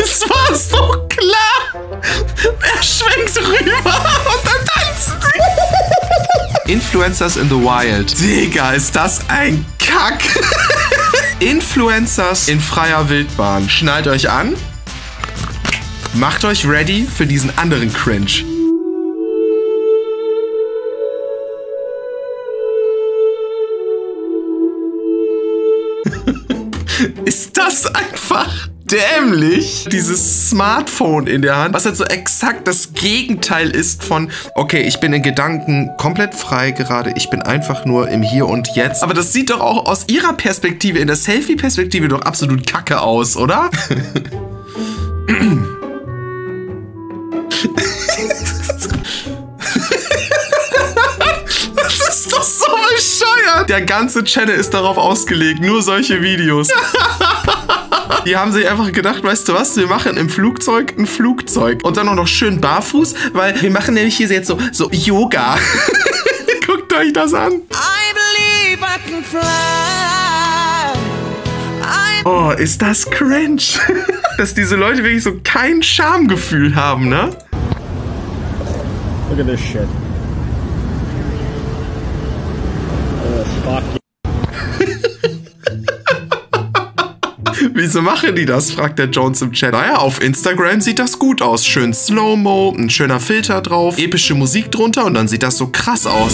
Es war so klar. Er schwenkt rüber und dann tanzen sie. Influencers in the Wild. Digga, ist das ein Kack. Influencers in freier Wildbahn. Schnallt euch an. Macht euch ready für diesen anderen Cringe. Ist das einfach dämlich? Dieses Smartphone in der Hand, was jetzt so exakt das Gegenteil ist von, okay, ich bin in Gedanken komplett frei gerade, ich bin einfach nur im Hier und Jetzt. Aber das sieht doch auch aus ihrer Perspektive, in der Selfie-Perspektive doch absolut kacke aus, oder? Das ist doch so bescheuert! Der ganze Channel ist darauf ausgelegt, nur solche Videos. Die haben sich einfach gedacht, weißt du was, wir machen im Flugzeug ein Flugzeug. Und dann auch noch schön barfuß, weil wir machen nämlich hier jetzt so Yoga. Guckt euch das an. I believe I can fly. Oh, ist das cringe. Dass diese Leute wirklich so kein Schamgefühl haben, ne? Look at this shit. Wieso machen die das, fragt der Jones im Chat. Naja, auf Instagram sieht das gut aus. Schön Slow-Mo, ein schöner Filter drauf, epische Musik drunter und dann sieht das so krass aus.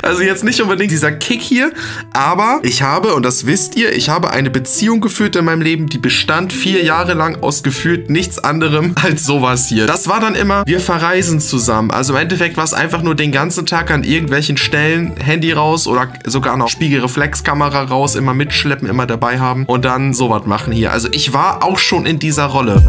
Also jetzt nicht unbedingt dieser Kick hier, aber ich habe, und das wisst ihr, ich habe eine Beziehung geführt in meinem Leben, die bestand 4 Jahre lang aus gefühlt nichts anderem als sowas hier. Das war dann immer, wir verreisen zusammen. Also im Endeffekt war es einfach nur den ganzen Tag an irgendwelchen Stellen, Handy raus oder sogar noch Spiegelreflexkamera raus, immer mitschleppen, immer dabei haben und dann sowas machen hier. Also ich war auch schon in dieser Rolle.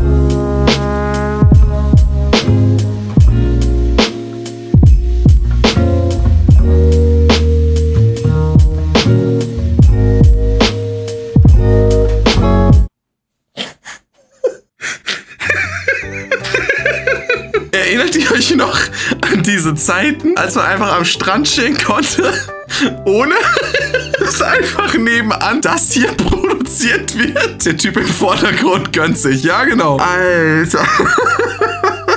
Erinnert ihr euch noch an diese Zeiten, als man einfach am Strand chillen konnte, ohne dass einfach nebenan das hier produziert wird? Der Typ im Vordergrund gönnt sich, ja genau. Alter.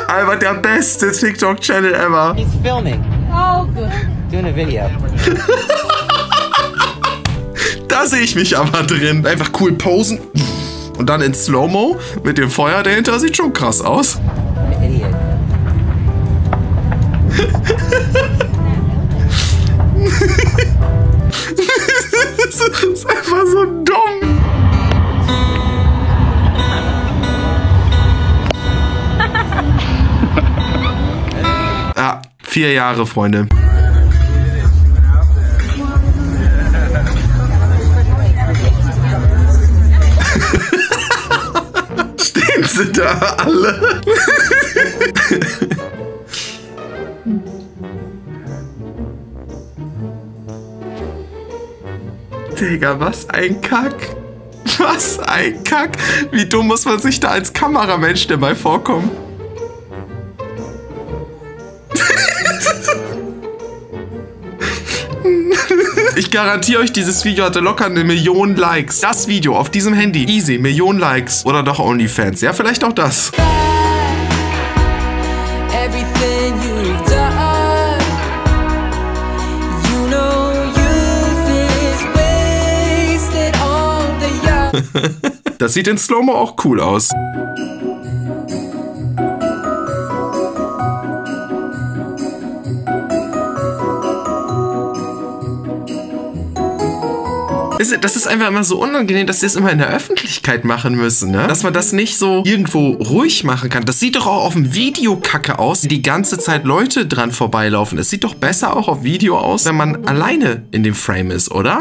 Einfach der beste TikTok-Channel ever. He's filming. Oh, good. Doing a video. Da sehe ich mich aber drin. Einfach cool posen und dann in Slow-Mo mit dem Feuer dahinter. Sieht schon krass aus. Das ist einfach so dumm. Ah, 4 Jahre, Freunde. Stehen sie da alle? Digga, was ein Kack. Was ein Kack. Wie dumm muss man sich da als Kameramensch dabei vorkommen? Ich garantiere euch, dieses Video hatte locker 1 Million Likes. Das Video auf diesem Handy. Easy, 1 Million Likes. Oder doch OnlyFans. Ja, vielleicht auch das. Das sieht in Slow-Mo auch cool aus. Das ist einfach immer so unangenehm, dass sie es immer in der Öffentlichkeit machen müssen, ne? Dass man das nicht so irgendwo ruhig machen kann. Das sieht doch auch auf dem Video kacke aus, wie die ganze Zeit Leute dran vorbeilaufen. Es sieht doch besser auch auf Video aus, wenn man alleine in dem Frame ist, oder?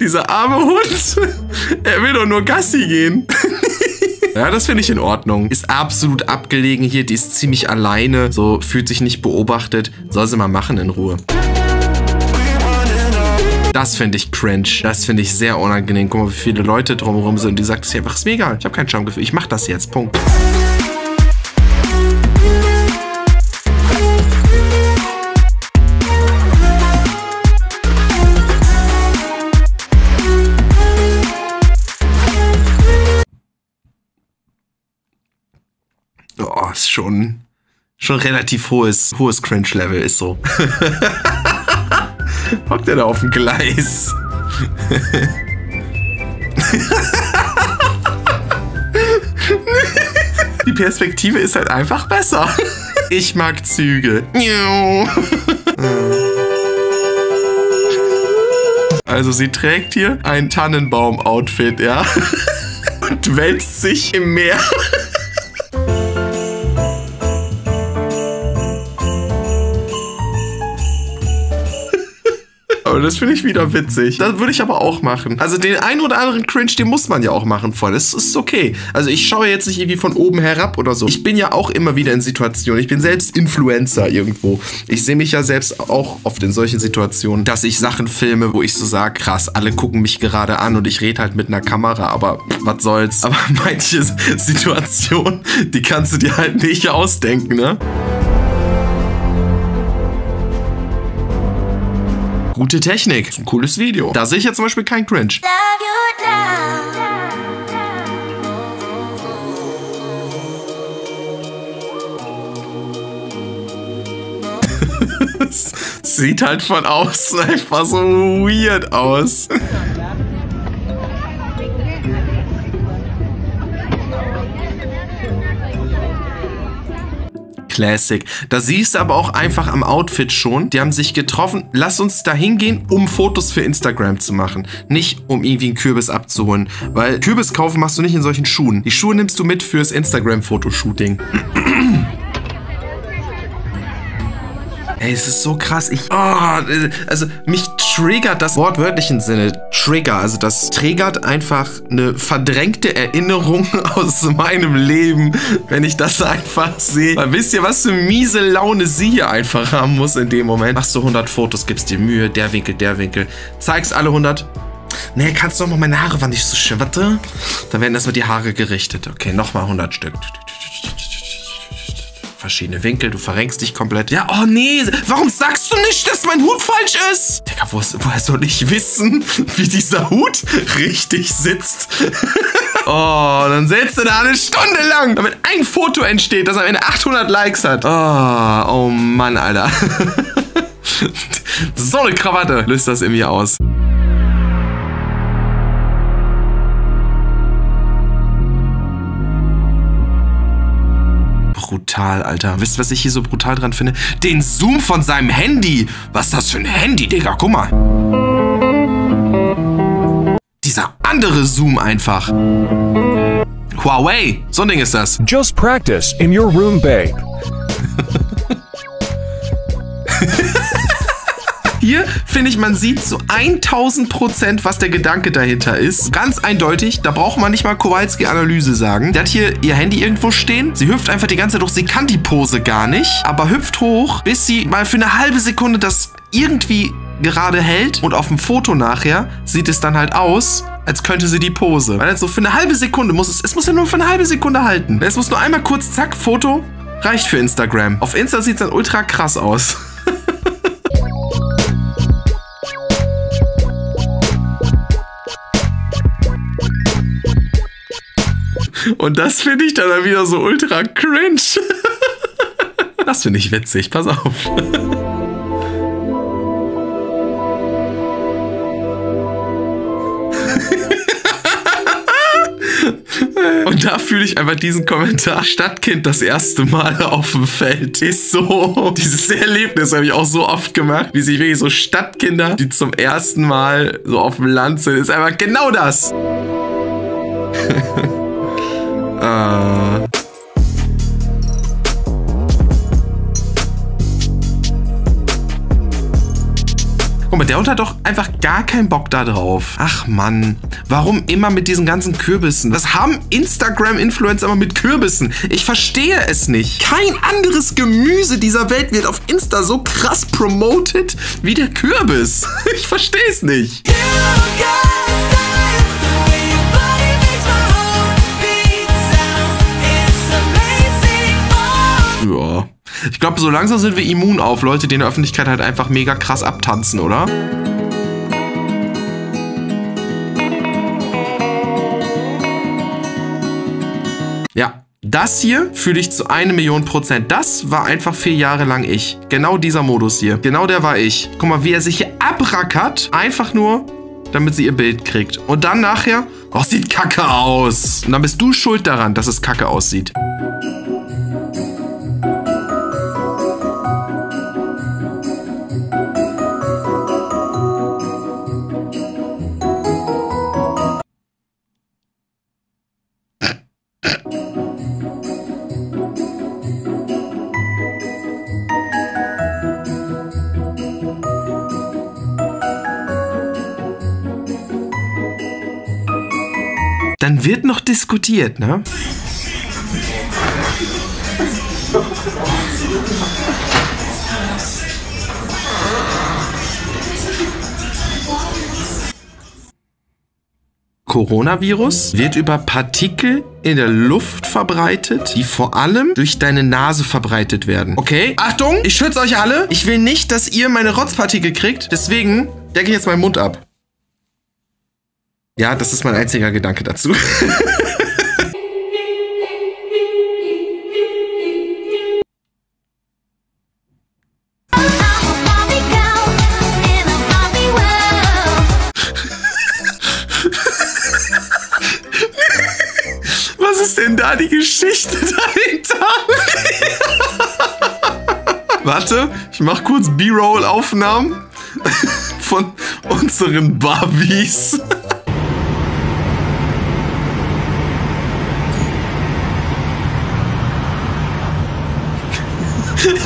Dieser arme Hund, er will doch nur Gassi gehen. Ja, das finde ich in Ordnung. Ist absolut abgelegen hier, die ist ziemlich alleine, so fühlt sich nicht beobachtet. Soll sie mal machen in Ruhe. Das finde ich cringe. Das finde ich sehr unangenehm. Guck mal, wie viele Leute drumherum sind und die sagt, es ist einfach, ist mir egal. Ich habe kein Schamgefühl. Ich mache das jetzt. Punkt. schon relativ hohes Cringe-Level ist so. Hockt er da auf dem Gleis? Die Perspektive ist halt einfach besser. Ich mag Züge. Also sie trägt hier ein Tannenbaum-Outfit, ja? Und wälzt sich im Meer. Aber das finde ich wieder witzig. Das würde ich aber auch machen. Also den einen oder anderen Cringe, den muss man ja auch machen voll. Das ist okay. Also ich schaue jetzt nicht irgendwie von oben herab oder so. Ich bin ja auch immer wieder in Situationen. Ich bin selbst Influencer irgendwo. Ich sehe mich ja selbst auch oft in solchen Situationen, dass ich Sachen filme, wo ich so sage, krass, alle gucken mich gerade an und ich rede halt mit einer Kamera, aber was soll's. Aber manche Situationen, die kannst du dir halt nicht ausdenken, ne? Gute Technik. Das ist ein cooles Video. Da sehe ich ja zum Beispiel keinen Cringe. Sieht halt von außen einfach so weird aus. Classic. Da siehst du aber auch einfach am Outfit schon, die haben sich getroffen. Lass uns da hingehen, um Fotos für Instagram zu machen. Nicht, um irgendwie einen Kürbis abzuholen. Weil Kürbis kaufen machst du nicht in solchen Schuhen. Die Schuhe nimmst du mit fürs Instagram-Fotoshooting. Ey, es ist so krass. Also mich triggert das wortwörtlichen Sinne. Trigger, also das triggert einfach eine verdrängte Erinnerung aus meinem Leben, wenn ich das einfach sehe. Weil wisst ihr, was für miese Laune sie hier einfach haben muss in dem Moment? Machst du 100 Fotos, gibst dir Mühe, der Winkel, zeigst alle 100. Nee, kannst du nochmal, meine Haare waren nicht so schön, warte. Dann werden erstmal die Haare gerichtet. Okay, nochmal 100 Stück. Verschiedene Winkel, du verrenkst dich komplett. Ja, oh nee, warum sagst du nicht, dass mein Hut falsch ist? Digga, woher soll ich wissen, wie dieser Hut richtig sitzt? Oh, dann sitzt du da eine Stunde lang, damit ein Foto entsteht, das am Ende 800 Likes hat. Oh Mann, Alter. So eine Krawatte löst das in mir aus. Brutal, Alter. Wisst ihr, was ich hier so brutal dran finde? Den Zoom von seinem Handy. Was ist das für ein Handy, Digga? Guck mal. Dieser andere Zoom einfach. Huawei. So ein Ding ist das. Just practice in your room, babe. Hier finde ich, man sieht zu 1000%, was der Gedanke dahinter ist. Ganz eindeutig, da braucht man nicht mal Kowalski-Analyse sagen. Der hat hier ihr Handy irgendwo stehen. Sie hüpft einfach die ganze Zeit durch. Sie kann die Pose gar nicht, aber hüpft hoch, bis sie mal für eine halbe Sekunde das irgendwie gerade hält. Und auf dem Foto nachher sieht es dann halt aus, als könnte sie die Pose. Weil so für eine halbe Sekunde muss es ja nur für eine halbe Sekunde halten. Es muss nur einmal kurz, zack, Foto, reicht für Instagram. Auf Insta sieht es dann ultra krass aus. Und das finde ich dann wieder so ultra cringe. Das finde ich witzig, pass auf. Und da fühle ich einfach diesen Kommentar. Stadtkind das erste Mal auf dem Feld. Ist so. Dieses Erlebnis habe ich auch so oft gemacht, wie sich wirklich so Stadtkinder, die zum ersten Mal so auf dem Land sind, ist einfach genau das. Guck mal, der Hund hat doch einfach gar keinen Bock da drauf. Ach Mann, warum immer mit diesen ganzen Kürbissen? Was haben Instagram-Influencer immer mit Kürbissen? Ich verstehe es nicht. Kein anderes Gemüse dieser Welt wird auf Insta so krass promoted wie der Kürbis. Ich verstehe es nicht. Ja. Ich glaube, so langsam sind wir immun auf Leute, die in der Öffentlichkeit halt einfach mega krass abtanzen, oder? Ja, Das hier fühle ich zu 1.000.000%. Das war einfach 4 Jahre lang ich. Genau dieser Modus hier. Genau der war ich. Guck mal, wie er sich hier abrackert. Einfach nur, damit sie ihr Bild kriegt. Und dann nachher, oh, sieht kacke aus. Und dann bist du schuld daran, dass es kacke aussieht. Dann wird noch diskutiert, ne? Coronavirus wird über Partikel in der Luft verbreitet, die vor allem durch deine Nase verbreitet werden. Okay, Achtung, ich schütze euch alle. Ich will nicht, dass ihr meine Rotzpartikel kriegt. Deswegen decke ich jetzt meinen Mund ab. Ja, das ist mein einziger Gedanke dazu. Was ist denn da die Geschichte dahinter? Warte, ich mach kurz B-Roll-Aufnahmen von unseren Barbies.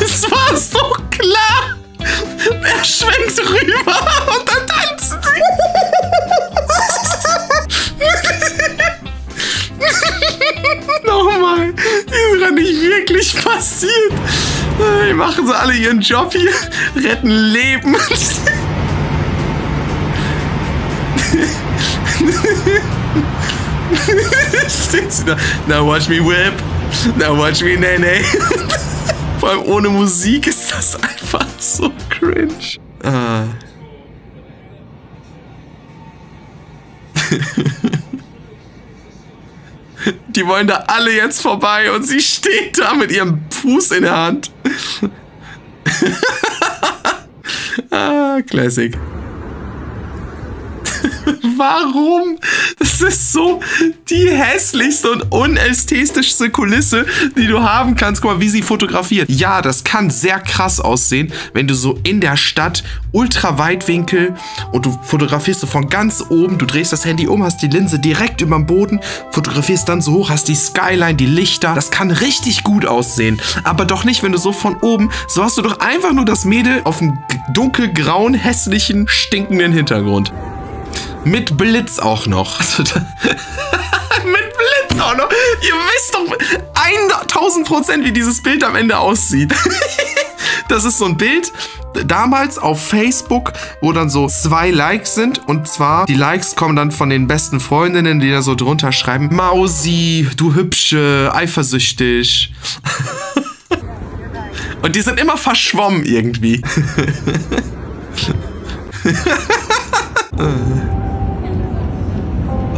Es war so klar. Er schwenkt rüber und dann tanzt sie. Nochmal. Das ist ja nicht wirklich passiert. Die machen so alle ihren Job hier. Retten Leben. Steht sie da. Now watch me whip. Now watch me nene. Vor allem ohne Musik ist das einfach so cringe. Die wollen da alle jetzt vorbei und sie steht da mit ihrem Fuß in der Hand. Classic. Warum? Das ist so die hässlichste und unästhetischste Kulisse, die du haben kannst. Guck mal, wie sie fotografiert. Ja, das kann sehr krass aussehen, wenn du so in der Stadt Ultraweitwinkel und du fotografierst so von ganz oben, du drehst das Handy um, hast die Linse direkt über dem Boden, fotografierst dann so hoch, hast die Skyline, die Lichter. Das kann richtig gut aussehen, aber doch nicht, wenn du so von oben, so hast du doch einfach nur das Mädel auf dem dunkelgrauen, hässlichen, stinkenden Hintergrund. Mit Blitz auch noch. Also da, mit Blitz auch noch. Ihr wisst doch 1000%, wie dieses Bild am Ende aussieht. Das ist so ein Bild damals auf Facebook, wo dann so 2 Likes sind. Und zwar, die Likes kommen dann von den besten Freundinnen, die da so drunter schreiben: Mausi, du Hübsche, eifersüchtig. Und die sind immer verschwommen irgendwie.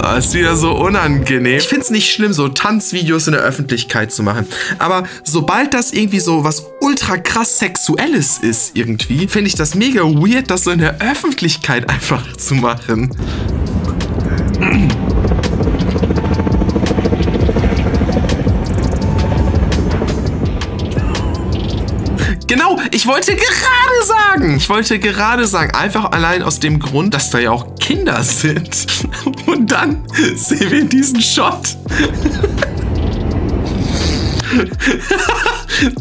Oh, ist wieder so unangenehm. Ich find's nicht schlimm, so Tanzvideos in der Öffentlichkeit zu machen. Aber sobald das irgendwie so was ultra krass Sexuelles ist irgendwie, finde ich das mega weird, das so in der Öffentlichkeit einfach zu machen. Genau, ich wollte gerade sagen. Einfach allein aus dem Grund, dass da ja auch Kinder sind. Und dann sehen wir diesen Shot.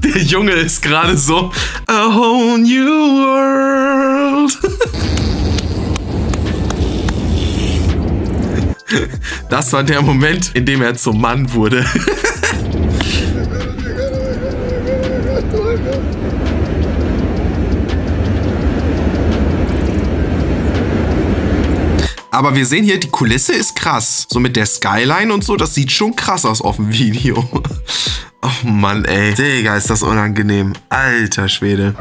Der Junge ist gerade so. A whole new world. Das war der Moment, in dem er zum Mann wurde. Aber wir sehen hier, die Kulisse ist krass. So mit der Skyline und so, das sieht schon krass aus auf dem Video. Oh Mann, ey. Digga, ist das unangenehm. Alter Schwede.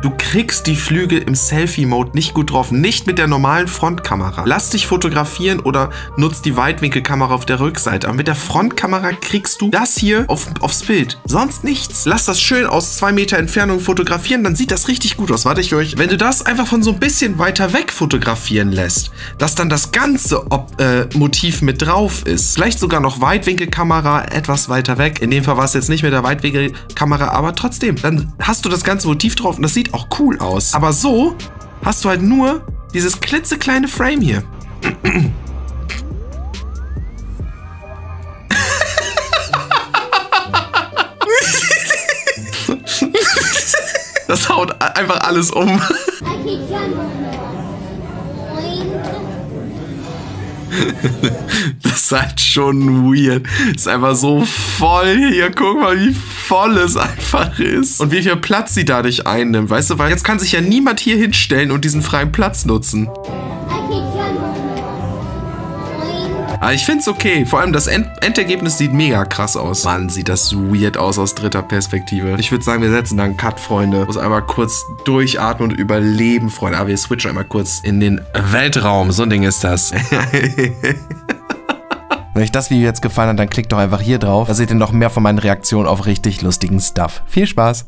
Du kriegst die Flügel im Selfie-Mode nicht gut drauf, nicht mit der normalen Frontkamera. Lass dich fotografieren oder nutz die Weitwinkelkamera auf der Rückseite. Aber mit der Frontkamera kriegst du das hier aufs Bild. Sonst nichts. Lass das schön aus 2 Meter Entfernung fotografieren, dann sieht das richtig gut aus. Warte, ich euch. Wenn du das einfach von so ein bisschen weiter weg fotografieren lässt, dass dann das ganze Motiv mit drauf ist. Vielleicht sogar noch Weitwinkelkamera etwas weiter weg. In dem Fall war es jetzt nicht mit der Weitwinkelkamera, aber trotzdem. Dann hast du das ganze Motiv drauf und das sieht auch cool aus. Aber so hast du halt nur dieses klitzekleine Frame hier. Das haut einfach alles um. Das ist halt schon weird. Ist einfach so voll hier. Guck mal, wie voll es einfach ist. Und wie viel Platz sie dadurch einnimmt, weißt du? Weil jetzt kann sich ja niemand hier hinstellen und diesen freien Platz nutzen. Aber ich find's okay. Vor allem das Endergebnis sieht mega krass aus. Mann, sieht das weird aus dritter Perspektive. Ich würde sagen, wir setzen da einen Cut, Freunde. Muss einmal kurz durchatmen und überleben, Freunde. Aber wir switchen einmal kurz in den Weltraum. So ein Ding ist das. Wenn euch das Video jetzt gefallen hat, dann klickt doch einfach hier drauf. Da seht ihr noch mehr von meinen Reaktionen auf richtig lustigen Stuff. Viel Spaß!